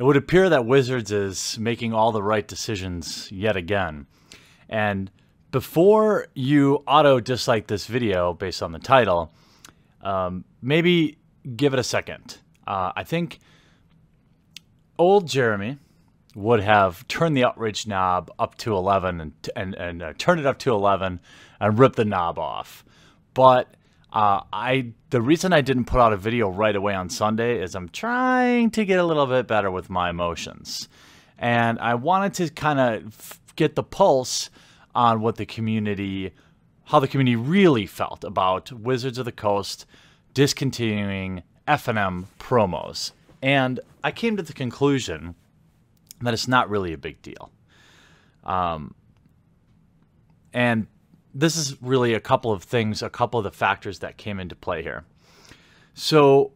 It would appear that Wizards is making all the right decisions yet again. And before you auto-dislike this video based on the title, maybe give it a second. I think old Jeremy would have turned the outrage knob up to 11 and turned it up to 11 and ripped the knob off. But the reason I didn't put out a video right away on Sunday is I'm trying to get a little bit better with my emotions. And I wanted to kind of get the pulse on what the community, how the community really felt about Wizards of the Coast discontinuing FNM promos. And I came to the conclusion that it's not really a big deal. And this is really a couple of the factors that came into play here. So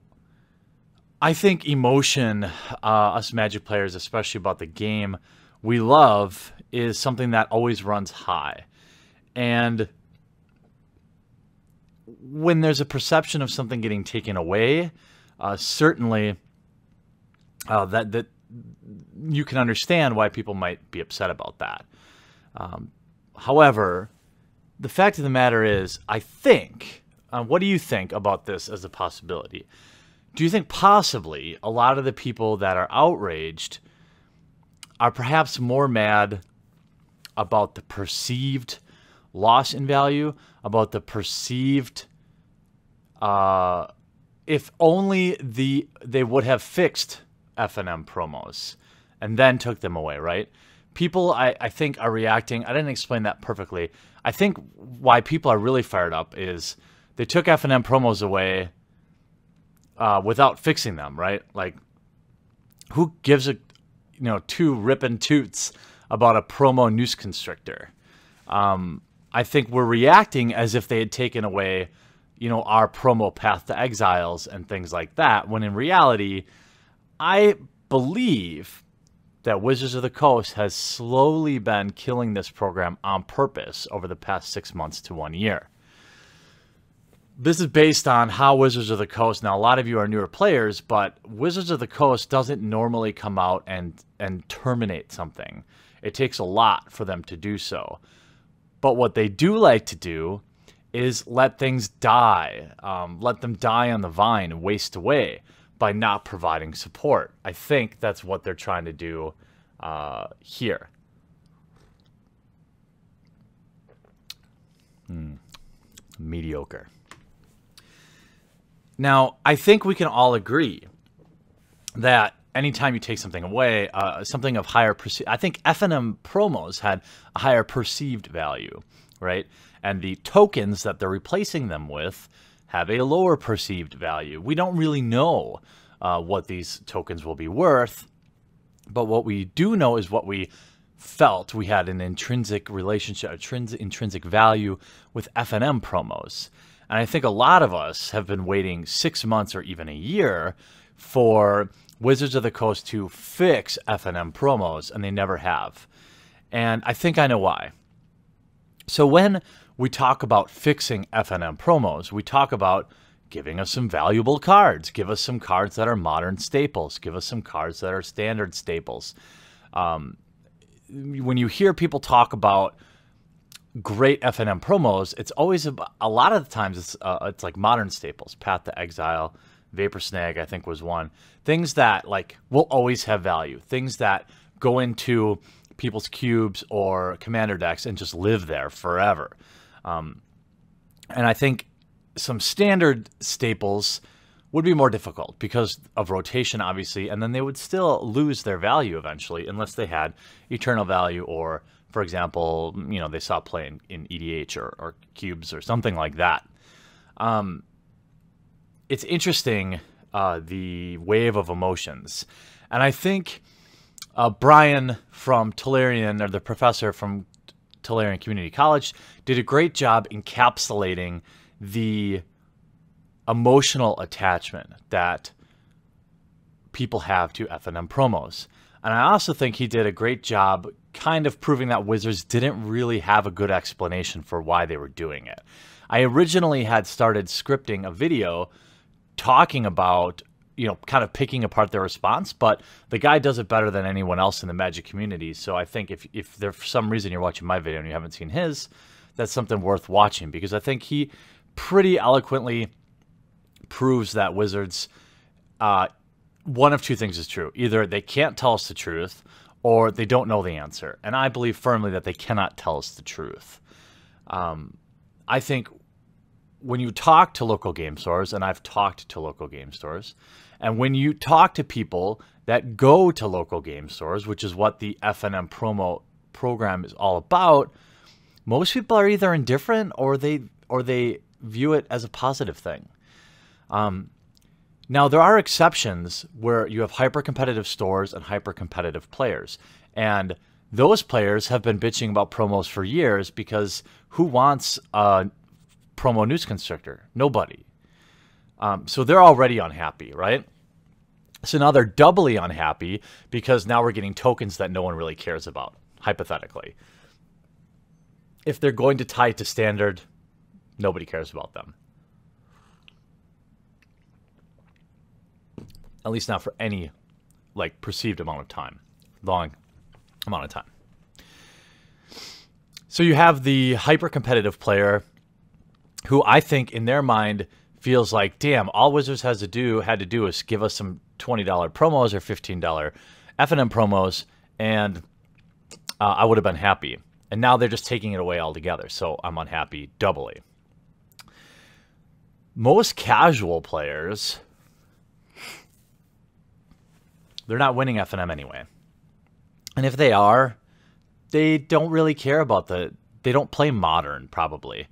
I think emotion, us Magic players, especially about the game we love, is something that always runs high. And when there's a perception of something getting taken away, certainly that you can understand why people might be upset about that. However, the fact of the matter is, I think, what do you think about this as a possibility? Do you think possibly a lot of the people that are outraged are perhaps more mad about the perceived loss in value, about the perceived, if only they would have fixed FNM promos and then took them away, right? People, I think, are reacting. I didn't explain that perfectly. I think why people are really fired up is they took FNM promos away without fixing them, right? Like, who gives a, two ripping toots about a promo noose constrictor? I think we're reacting as if they had taken away, our promo Path to Exiles and things like that, when in reality, I believe that Wizards of the Coast has slowly been killing this program on purpose over the past 6 months to 1 year. This is based on how Wizards of the Coast, now a lot of you are newer players, but Wizards of the Coast doesn't normally come out and terminate something. It takes a lot for them to do so. But what they do like to do is let things die, let them die on the vine and waste away, by not providing support. I think that's what they're trying to do here. Mediocre. Now, I think we can all agree that anytime you take something away, something of higher perceived, I think FNM promos had a higher perceived value, right? And the tokens that they're replacing them with have a lower perceived value. We don't really know what these tokens will be worth, but what we do know is what we felt we had an intrinsic relationship, intrinsic value with FNM promos. And I think a lot of us have been waiting 6 months or even a year for Wizards of the Coast to fix FNM promos, and they never have. And I think I know why. So when we talk about fixing FNM promos, we talk about giving us some valuable cards. Give us some cards that are modern staples. Give us some cards that are standard staples. When you hear people talk about great FNM promos, it's always, a lot of the times, it's like modern staples. Path to Exile, Vapor Snag, I think, was one. Things that like will always have value. Things that go into people's cubes or commander decks and just live there forever. And I think some standard staples would be more difficult because of rotation, obviously, and then they would still lose their value eventually unless they had eternal value or, for example, they saw play in EDH or cubes or something like that. It's interesting, the wave of emotions. And I think Brian from Tolarian, or the professor from Tolarian Community College, did a great job encapsulating the emotional attachment that people have to FNM promos. And I also think he did a great job kind of proving that Wizards didn't really have a good explanation for why they were doing it. I originally had started scripting a video talking about kind of picking apart their response, but the guy does it better than anyone else in the Magic community. So I think if there for some reason you're watching my video and you haven't seen his, that's something worth watching, because I think he pretty eloquently proves that Wizards, one of two things is true. Either they can't tell us the truth, or they don't know the answer. And I believe firmly that they cannot tell us the truth. I think when you talk to local game stores, and I've talked to local game stores, and when you talk to people that go to local game stores, which is what the FNM promo program is all about, most people are either indifferent or they view it as a positive thing. Now, there are exceptions where you have hyper-competitive stores and hyper-competitive players. And those players have been bitching about promos for years, because who wants a promo news constrictor? Nobody. So they're already unhappy, right? So now they're doubly unhappy because now we're getting tokens that no one really cares about, hypothetically. If they're going to tie it to standard, nobody cares about them. At least not for any, like, perceived amount of time, long amount of time. So you have the hyper-competitive player who I think in their mind feels like, damn, all Wizards had to do is give us some $20 promos or $15 FNM promos, and I would have been happy. And now they're just taking it away altogether, so I'm unhappy doubly. Most casual players, they're not winning FNM anyway. And if they are, they don't really care about they don't play Modern, probably.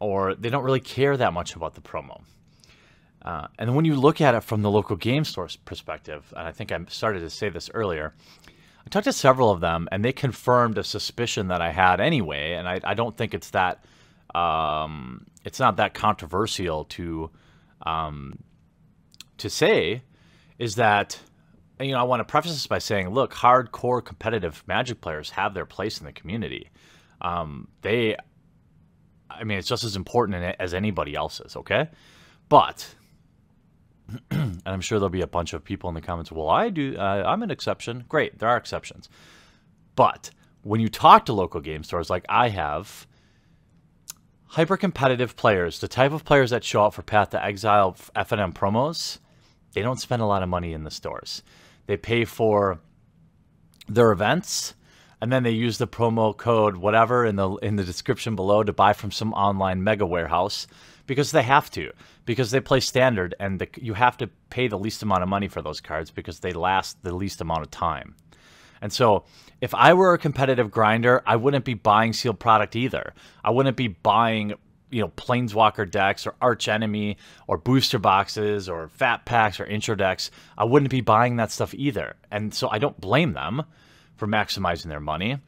Or they don't really care that much about the promo. And when you look at it from the local game store's perspective, and I think I started to say this earlier, I talked to several of them, and they confirmed a suspicion that I had anyway, and I don't think it's that, it's not that controversial to say, is that, and, you know, I want to preface this by saying, look, hardcore competitive Magic players have their place in the community. I mean, it's just as important as anybody else's, okay? But, and I'm sure there'll be a bunch of people in the comments, well, I'm an exception. Great, there are exceptions. But when you talk to local game stores like I have, hyper-competitive players, the type of players that show up for Path to Exile FNM promos, they don't spend a lot of money in the stores. They pay for their events, and then they use the promo code whatever in the description below to buy from some online mega warehouse, because they have to, because they play standard, and you have to pay the least amount of money for those cards because they last the least amount of time. And so if I were a competitive grinder, I wouldn't be buying sealed product either. I wouldn't be buying, you know, Planeswalker decks or Arch Enemy or booster boxes or fat packs or intro decks. I wouldn't be buying that stuff either. And so I don't blame them for maximizing their money.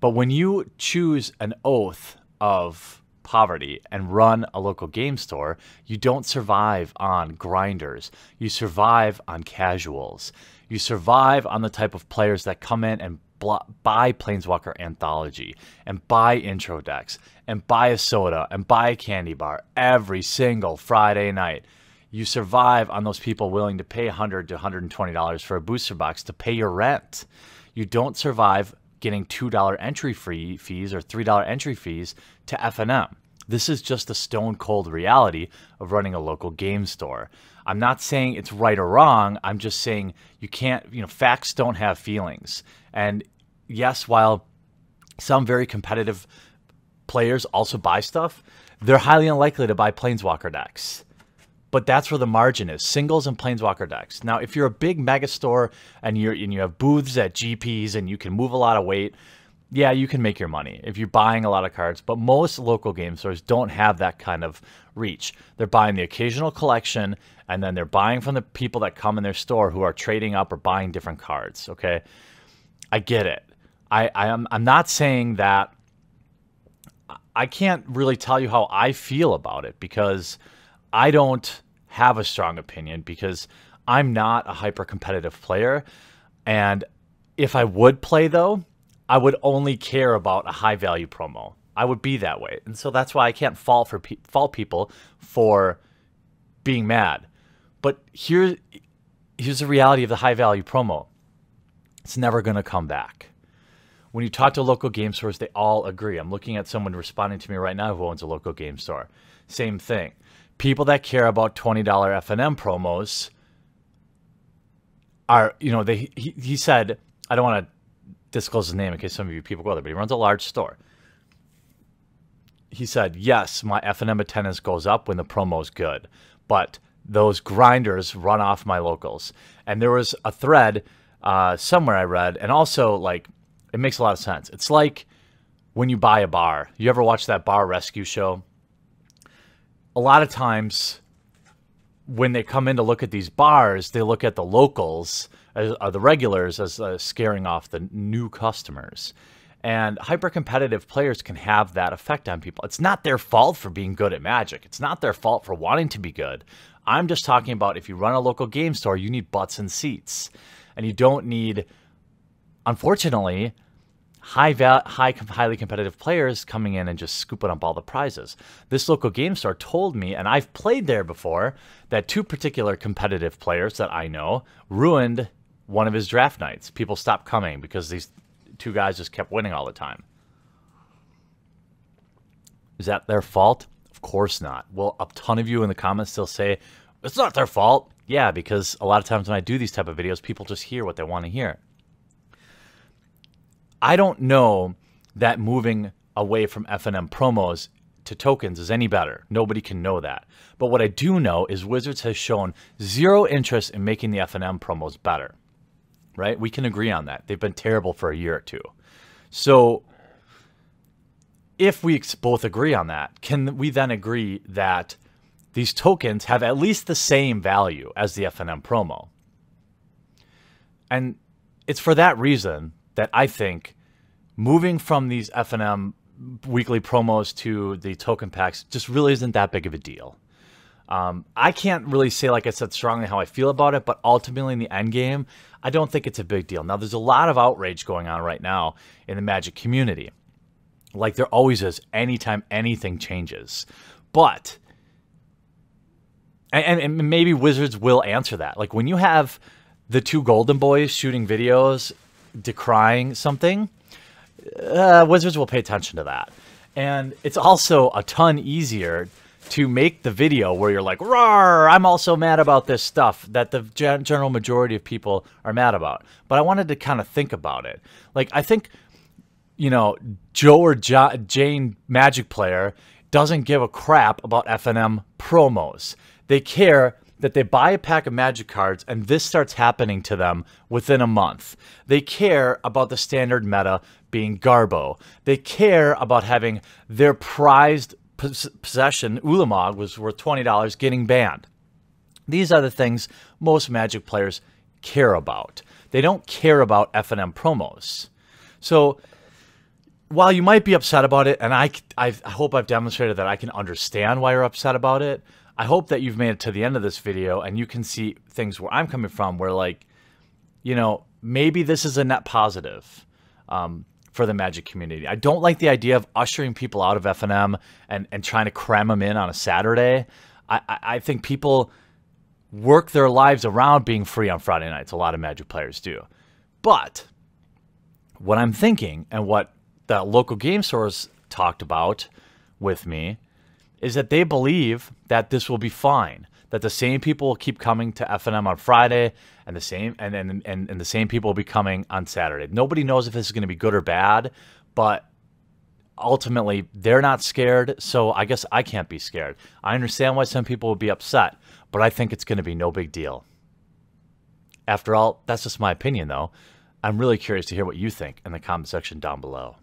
But when you choose an oath of poverty and run a local game store, you don't survive on grinders. You survive on casuals. You survive on the type of players that come in and buy Planeswalker Anthology and buy intro decks and buy a soda and buy a candy bar every single Friday night. You survive on those people willing to pay $100 to $120 for a booster box to pay your rent. You don't survive getting $2 entry fees or $3 entry fees to FNM. This is just the stone cold reality of running a local game store. I'm not saying it's right or wrong. I'm just saying you can't, you know, facts don't have feelings. And yes, while some very competitive players also buy stuff, they're highly unlikely to buy Planeswalker decks. But that's where the margin is, singles and Planeswalker decks. Now, if you're a big mega store and you have booths at GPs and you can move a lot of weight, yeah, you can make your money if you're buying a lot of cards, but most local game stores don't have that kind of reach. They're buying the occasional collection, and then they're buying from the people that come in their store who are trading up or buying different cards, okay? I get it. I'm not saying that. I can't really tell you how I feel about it, because I don't have a strong opinion, because I'm not a hyper-competitive player. And if I would play, though, I would only care about a high-value promo. I would be that way. And so that's why I can't fault people for being mad. But here's the reality of the high-value promo. It's never going to come back. When you talk to local game stores, they all agree. I'm looking at someone responding to me right now who owns a local game store. Same thing. People that care about $20 FNM promos are, you know, he said, I don't want to disclose his name in case some of you people go there, but he runs a large store. He said, yes, my FNM attendance goes up when the promo's good, but those grinders run off my locals. And there was a thread somewhere I read, and also, like, it makes a lot of sense. It's like when you buy a bar. You ever watch that bar rescue show? A lot of times when they come in to look at these bars, they look at the locals, the regulars, as scaring off the new customers. And hyper-competitive players can have that effect on people. It's not their fault for being good at Magic. It's not their fault for wanting to be good. I'm just talking about if you run a local game store, you need butts and seats. And you don't need, unfortunately, highly competitive players coming in and just scooping up all the prizes. This local game store told me, and I've played there before, that two particular competitive players that I know ruined one of his draft nights. People stopped coming because these two guys just kept winning all the time. Is that their fault? Of course not. Will a ton of you in the comments still say, it's not their fault? Yeah, because a lot of times when I do these type of videos, people just hear what they want to hear. I don't know that moving away from FNM promos to tokens is any better. Nobody can know that. But what I do know is Wizards has shown zero interest in making the FNM promos better, right? We can agree on that. They've been terrible for a year or two. So if we both agree on that, can we then agree that these tokens have at least the same value as the FNM promo? And it's for that reason that I think moving from these FNM weekly promos to the token packs just really isn't that big of a deal. I can't really say, like I said, strongly how I feel about it, but ultimately in the end game, I don't think it's a big deal. Now, there's a lot of outrage going on right now in the Magic community. Like there always is anytime anything changes. But, and maybe Wizards will answer that. Like when you have the two Golden Boys shooting videos decrying something, Wizards will pay attention to that. And it's also a ton easier to make the video where you're like, "Rawr, I'm also mad about this stuff that the general majority of people are mad about." But I wanted to kind of think about it. Like, I think, you know, Joe or Jane Magic player doesn't give a crap about FNM promos. They care that they buy a pack of Magic cards and this starts happening to them within a month. They care about the standard meta being Garbo. They care about having their prized possession, Ulamog, was worth $20, getting banned. These are the things most Magic players care about. They don't care about FNM promos. So while you might be upset about it, and I hope I've demonstrated that I can understand why you're upset about it, I hope that you've made it to the end of this video and you can see things where I'm coming from, where, like, you know, maybe this is a net positive for the Magic community. I don't like the idea of ushering people out of FNM and trying to cram them in on a Saturday. I think people work their lives around being free on Friday nights. A lot of Magic players do. But what I'm thinking and what the local game stores talked about with me is that they believe that this will be fine, that the same people will keep coming to FNM on Friday and the same and the same people will be coming on Saturday. Nobody knows if this is going to be good or bad, but ultimately they're not scared, so I guess I can't be scared. I understand why some people would be upset, but I think it's going to be no big deal. After all, that's just my opinion, though. I'm really curious to hear what you think in the comment section down below.